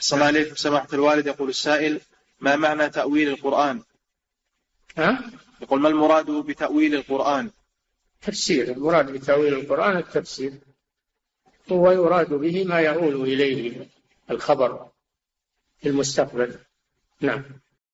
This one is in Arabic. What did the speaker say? أحسن الله عليكم سماحة الوالد. يقول السائل: ما معنى تأويل القرآن؟ يقول: ما المراد بتأويل القرآن؟ تفسير. المراد بتأويل القرآن التفسير، هو يراد به ما يؤول إليه الخبر في المستقبل. نعم.